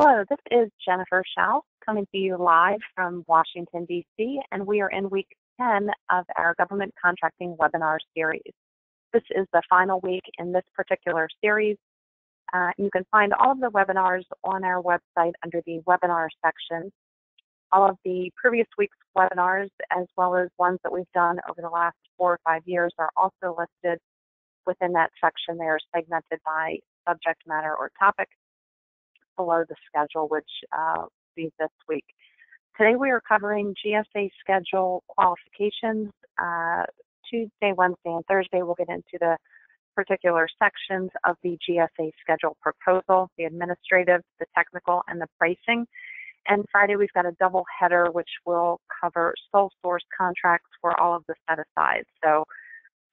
Hello, this is Jennifer Schaus coming to you live from Washington, D.C., and we are in week 10 of our government contracting webinar series. This is the final week in this particular series. You can find all of the webinars on our website under the webinar section. All of the previous week's webinars, as well as ones that we've done over the last 4 or 5 years, are also listed within that section. They are segmented by subject matter or topic below the schedule, which be this week. Today we are covering GSA schedule qualifications. Tuesday, Wednesday, and Thursday we'll get into the particular sections of the GSA schedule proposal, the administrative, the technical, and the pricing. And Friday we've got a double header which will cover sole source contracts for all of the set-asides. So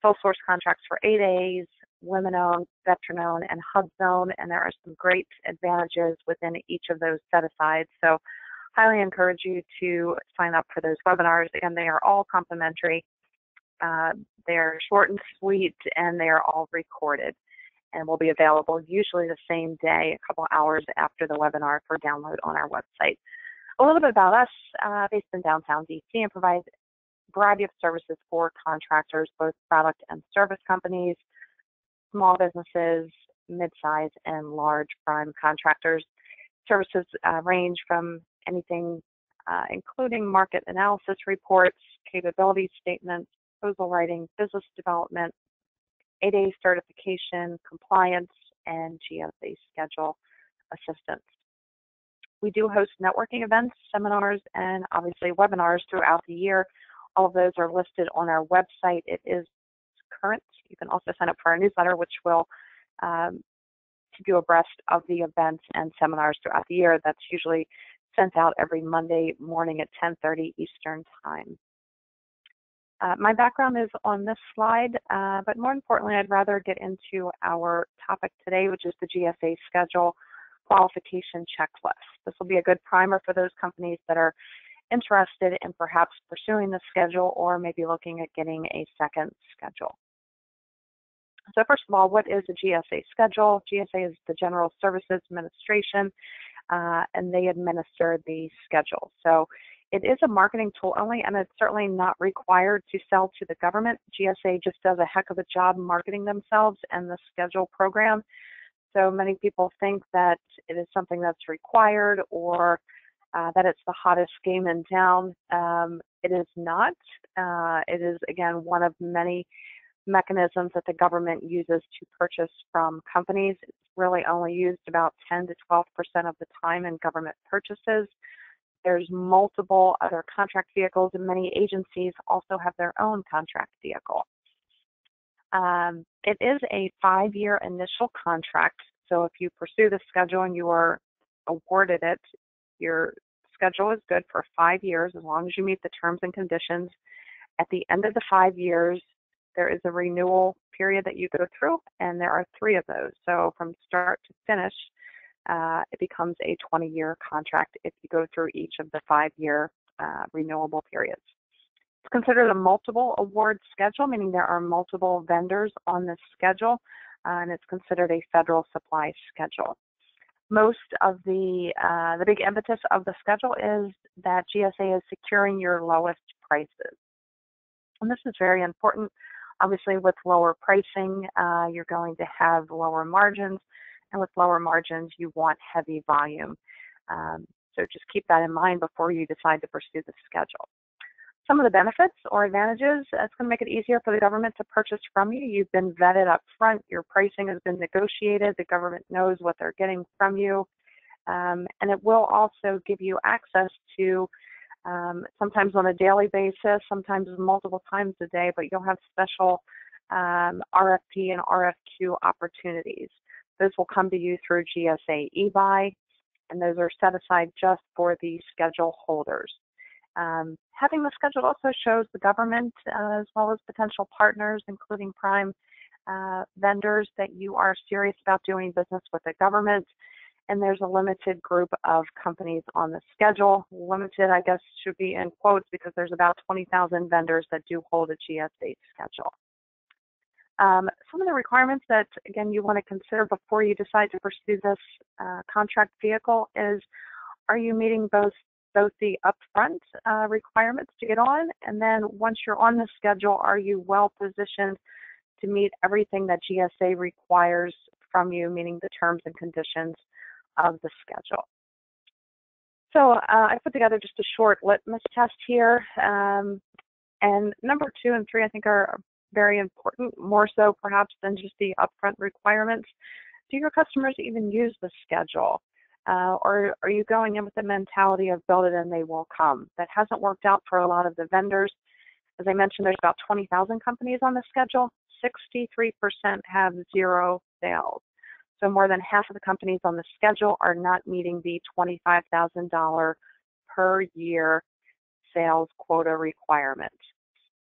sole source contracts for 8As, women-owned, veteran-owned, and hub-owned, and there are some great advantages within each of those set-asides. So highly encourage you to sign up for those webinars, and they are all complimentary. They're short and sweet, and they are all recorded and will be available usually the same day, a couple hours after the webinar for download on our website. A little bit about us, based in downtown DC and provides a variety of services for contractors, both product and service companies, small businesses, mid-size and large prime contractors. Services range from anything including market analysis reports, capability statements, proposal writing, business development, 8A certification, compliance, and GSA schedule assistance. We do host networking events, seminars, and obviously webinars throughout the year. All of those are listed on our website. It is current. You can also sign up for our newsletter, which will keep you abreast of the events and seminars throughout the year. That's usually sent out every Monday morning at 10:30 Eastern Time. My background is on this slide, but more importantly, I'd rather get into our topic today, which is the GSA schedule qualification checklist. This will be a good primer for those companies that are interested in perhaps pursuing the schedule or maybe looking at getting a second schedule. So first of all, what is a GSA schedule? GSA is the General Services Administration, and they administer the schedule. So it is a marketing tool only, and it's certainly not required to sell to the government. GSA just does a heck of a job marketing themselves and the schedule program. So many people think that it is something that's required or that it's the hottest game in town. It is not. It is, again, one of many mechanisms that the government uses to purchase from companies. It's really only used about 10 to 12% of the time in government purchases. There's multiple other contract vehicles, and many agencies also have their own contract vehicle. It is a 5-year initial contract, so if you pursue the schedule and you are awarded it, your schedule is good for 5 years as long as you meet the terms and conditions. At the end of the 5 years, there is a renewal period that you go through, and there are 3 of those. So from start to finish, it becomes a 20-year contract if you go through each of the 5-year renewable periods. It's considered a multiple award schedule, meaning there are multiple vendors on this schedule, and it's considered a federal supply schedule. Most of the big impetus of the schedule is that GSA is securing your lowest prices. And this is very important. Obviously, with lower pricing, you're going to have lower margins. And with lower margins, you want heavy volume. So just keep that in mind before you decide to pursue the schedule. Some of the benefits or advantages, it's going to make it easier for the government to purchase from you. You've been vetted up front. Your pricing has been negotiated. The government knows what they're getting from you. And it will also give you access to, sometimes on a daily basis, sometimes multiple times a day, but you'll have special RFP and RFQ opportunities. Those will come to you through GSA eBuy, and those are set aside just for the schedule holders. Having the schedule also shows the government as well as potential partners, including prime vendors, that you are serious about doing business with the government. And there's a limited group of companies on the schedule. Limited, I guess, should be in quotes because there's about 20,000 vendors that do hold a GSA schedule. Some of the requirements that, again, you want to consider before you decide to pursue this contract vehicle is, are you meeting both the upfront requirements to get on, and then once you're on the schedule, are you well positioned to meet everything that GSA requires from you, meaning the terms and conditions of the schedule? So I put together just a short litmus test here, and number 2 and 3 I think are very important, more so perhaps than just the upfront requirements. Do your customers even use the schedule? Or are you going in with the mentality of build it and they will come? That hasn't worked out for a lot of the vendors. As I mentioned, there's about 20,000 companies on the schedule. 63% have 0 sales. So more than half of the companies on the schedule are not meeting the $25,000 per year sales quota requirement.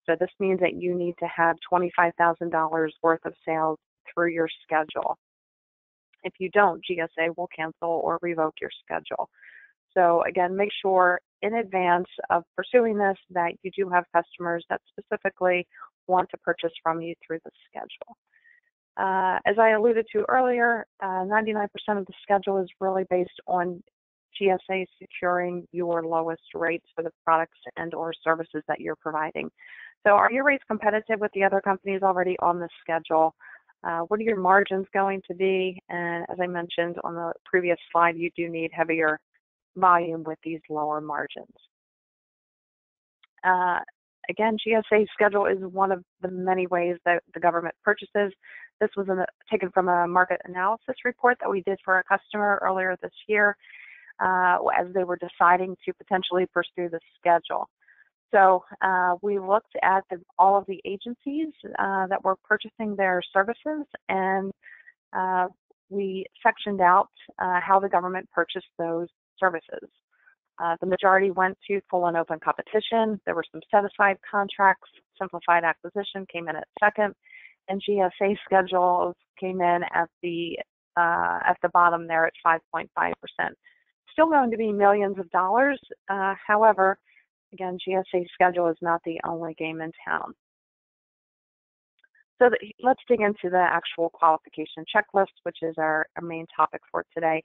So this means that you need to have $25,000 worth of sales through your schedule. If you don't, GSA will cancel or revoke your schedule. So again, make sure in advance of pursuing this that you do have customers that specifically want to purchase from you through the schedule. As I alluded to earlier, 99% of the schedule is really based on GSA securing your lowest rates for the products and or services that you're providing. So are your rates competitive with the other companies already on the schedule? What are your margins going to be? And as I mentioned on the previous slide, you do need heavier volume with these lower margins. Again, GSA schedule is one of the many ways that the government purchases. This was taken from a market analysis report that we did for a customer earlier this year as they were deciding to potentially pursue the schedule. So we looked at all of the agencies that were purchasing their services, and we sectioned out how the government purchased those services. The majority went to full and open competition. There were some set-aside contracts. Simplified acquisition came in at second, and GSA schedules came in at the bottom there at 5.5%. Still going to be millions of dollars. However, again, GSA schedule is not the only game in town. So let's dig into the actual qualification checklist, which is our main topic for today.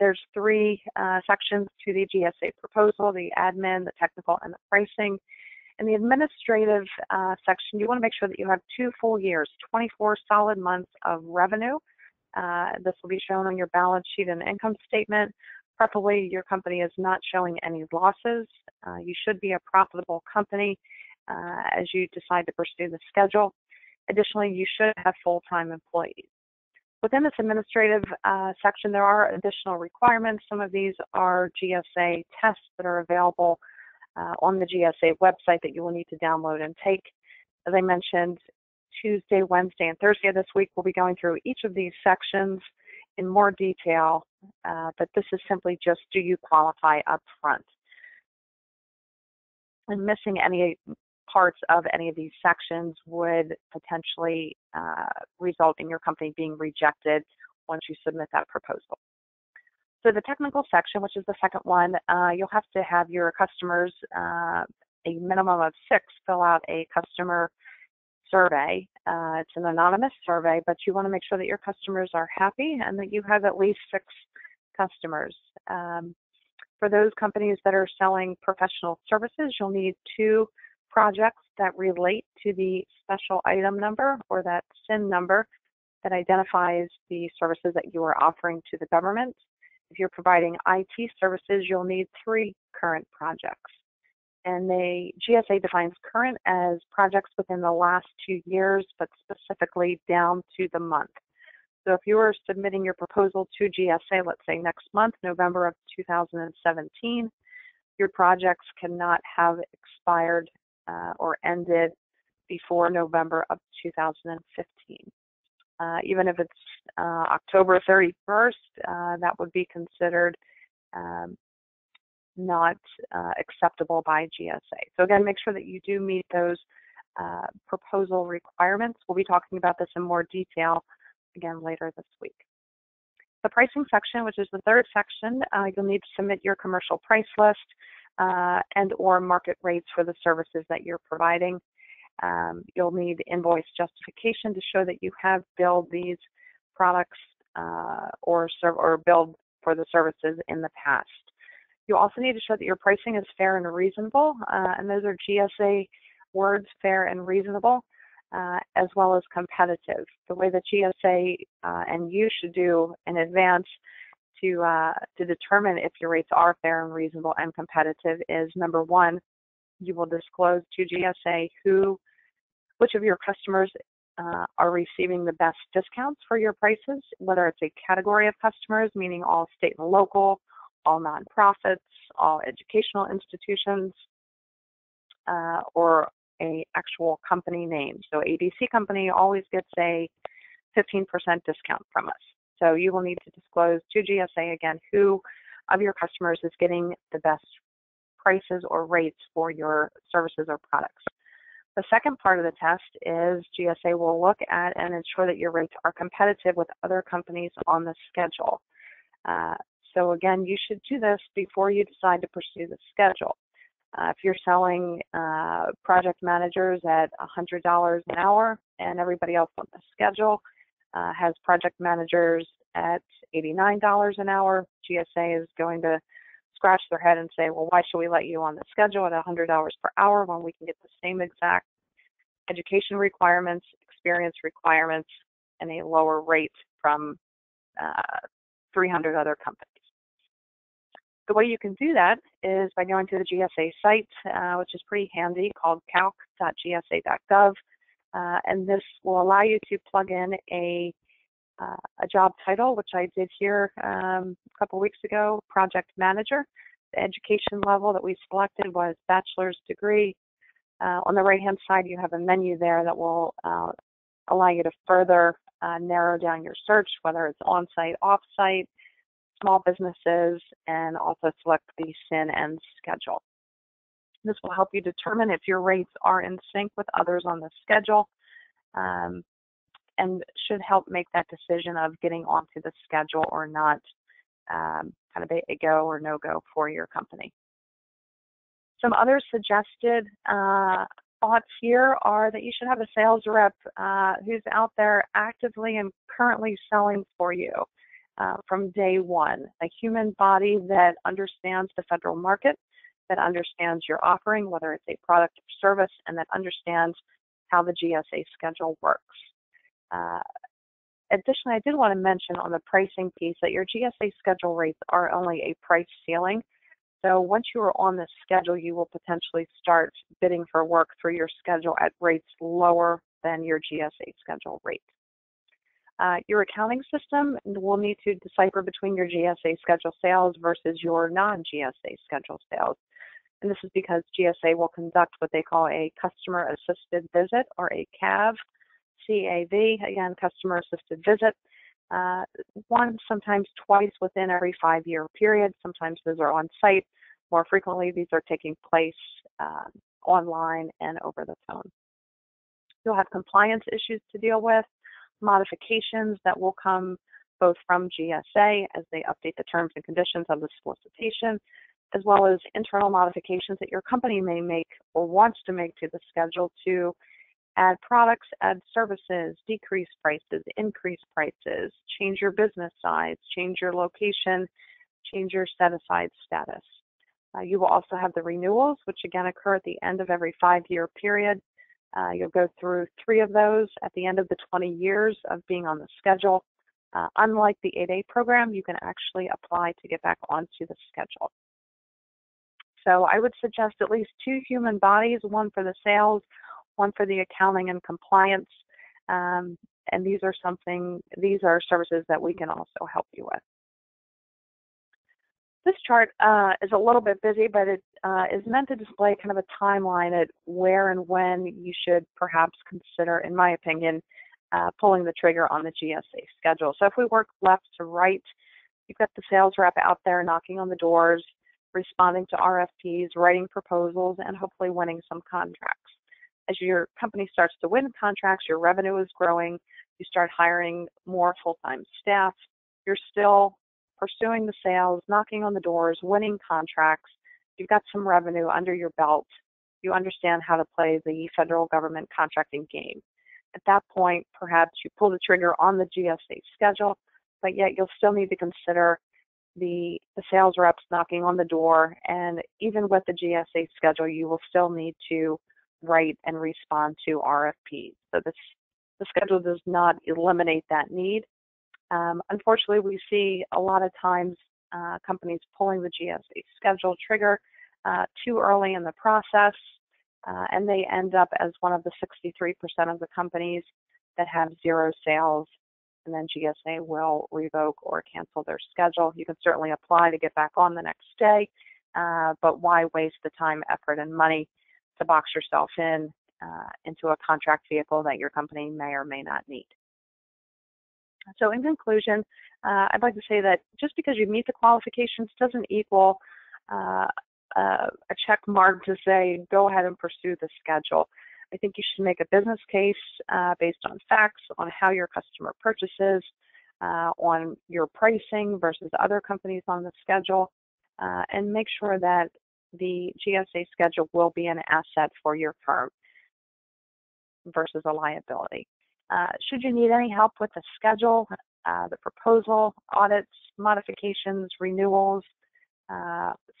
There's 3 sections to the GSA proposal: the admin, the technical, and the pricing. In the administrative section, you want to make sure that you have 2 full years, 24 solid months of revenue. This will be shown on your balance sheet and income statement. Preferably, your company is not showing any losses. You should be a profitable company as you decide to pursue the schedule. Additionally, you should have full-time employees. Within this administrative section, there are additional requirements. Some of these are GSA tests that are available on the GSA website that you will need to download and take. As I mentioned, Tuesday, Wednesday, and Thursday of this week, we'll be going through each of these sections in more detail, but this is simply just, do you qualify up front? And missing any parts of any of these sections would potentially result in your company being rejected once you submit that proposal. So the technical section, which is the second one, you'll have to have your customers, a minimum of 6, fill out a customer survey. It's an anonymous survey, but you want to make sure that your customers are happy and that you have at least 6 customers. For those companies that are selling professional services, you'll need 2 projects that relate to the special item number or that SIN number that identifies the services that you are offering to the government. If you're providing IT services, you'll need 3 current projects. And the GSA defines current as projects within the last 2 years, but specifically down to the month. So if you are submitting your proposal to GSA, let's say next month, November of 2017, your projects cannot have expired or ended before November of 2015. Even if it's October 31st, that would be considered not acceptable by GSA. So again, make sure that you do meet those proposal requirements. We'll be talking about this in more detail again later this week. The pricing section, which is the third section, you'll need to submit your commercial price list and or market rates for the services that you're providing. You'll need invoice justification to show that you have billed these products or billed for the services in the past. You also need to show that your pricing is fair and reasonable, and those are GSA words, fair and reasonable, as well as competitive. The way that GSA and you should do in advance to determine if your rates are fair and reasonable and competitive is, number one, you will disclose to GSA which of your customers are receiving the best discounts for your prices, whether it's a category of customers, meaning all state and local, all nonprofits, all educational institutions, or an actual company name. So ABC Company always gets a 15% discount from us. So you will need to disclose to GSA, again, who of your customers is getting the best prices or rates for your services or products. The second part of the test is GSA will look at and ensure that your rates are competitive with other companies on the schedule. So again, you should do this before you decide to pursue the schedule. If you're selling project managers at $100 an hour and everybody else on the schedule has project managers at $89 an hour, GSA is going to scratch their head and say, well, why should we let you on the schedule at $100 per hour when we can get the same exact education requirements, experience requirements, and a lower rate from 300 other companies? The way you can do that is by going to the GSA site, which is pretty handy, called calc.gsa.gov, and this will allow you to plug in a job title, which I did here a couple weeks ago, project manager. The education level that we selected was bachelor's degree. On the right-hand side, you have a menu there that will allow you to further narrow down your search, whether it's on-site, off-site, small businesses, and also select the SIN and schedule. This will help you determine if your rates are in sync with others on the schedule, and should help make that decision of getting onto the schedule or not, kind of a go or no go for your company. Some other suggested thoughts here are that you should have a sales rep who's out there actively and currently selling for you from day one, a human body that understands the federal market, that understands your offering, whether it's a product or service, and that understands how the GSA schedule works. Additionally, I did want to mention on the pricing piece that your GSA schedule rates are only a price ceiling. So once you are on the schedule, you will potentially start bidding for work through your schedule at rates lower than your GSA schedule rate. Your accounting system will need to decipher between your GSA schedule sales versus your non-GSA schedule sales. And this is because GSA will conduct what they call a customer-assisted visit, or a CAV, C-A-V, again, customer-assisted visit, once, sometimes twice within every 5-year period. Sometimes those are on-site. More frequently, these are taking place online and over the phone. You'll have compliance issues to deal with, modifications that will come both from GSA as they update the terms and conditions of the solicitation, as well as internal modifications that your company may make or wants to make to the schedule to add products, add services, decrease prices, increase prices, change your business size, change your location, change your set-aside status. You will also have the renewals, which again occur at the end of every 5-year period. You'll go through 3 of those at the end of the 20 years of being on the schedule. Unlike the 8A program, you can actually apply to get back onto the schedule. So I would suggest at least 2 human bodies, one for the sales, one for the accounting and compliance, and these are services that we can also help you with. This chart is a little bit busy, but it is meant to display kind of a timeline at where and when you should perhaps consider, in my opinion, pulling the trigger on the GSA schedule. So if we work left to right, you've got the sales rep out there knocking on the doors, responding to RFPs, writing proposals, and hopefully winning some contracts. As your company starts to win contracts, your revenue is growing, you start hiring more full-time staff, you're still pursuing the sales, knocking on the doors, winning contracts, you've got some revenue under your belt, you understand how to play the federal government contracting game. At that point, perhaps you pull the trigger on the GSA schedule, but yet you'll still need to consider the sales reps knocking on the door, and even with the GSA schedule, you will still need to write and respond to RFPs. So the schedule does not eliminate that need. Unfortunately, we see a lot of times companies pulling the GSA schedule trigger too early in the process, and they end up as one of the 63% of the companies that have zero sales, and then GSA will revoke or cancel their schedule. You can certainly apply to get back on the next day, but why waste the time, effort, and money to box yourself in into a contract vehicle that your company may or may not need? So in conclusion, I'd like to say that just because you meet the qualifications doesn't equal a check mark to say go ahead and pursue the schedule. I think you should make a business case based on facts, on how your customer purchases, on your pricing versus other companies on the schedule, and make sure that the GSA schedule will be an asset for your firm versus a liability. Should you need any help with the schedule, the proposal, audits, modifications, renewals,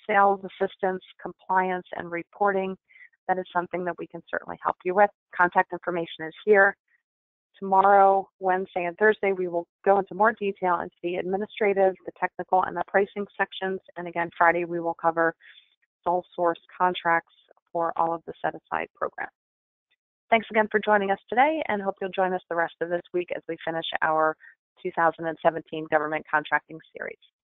sales assistance, compliance, and reporting, that is something that we can certainly help you with. Contact information is here. Tomorrow, Wednesday, and Thursday, we will go into more detail into the administrative, the technical, and the pricing sections. And again, Friday, we will cover sole source contracts for all of the set-aside programs. Thanks again for joining us today, and hope you'll join us the rest of this week as we finish our 2017 Government Contracting Series.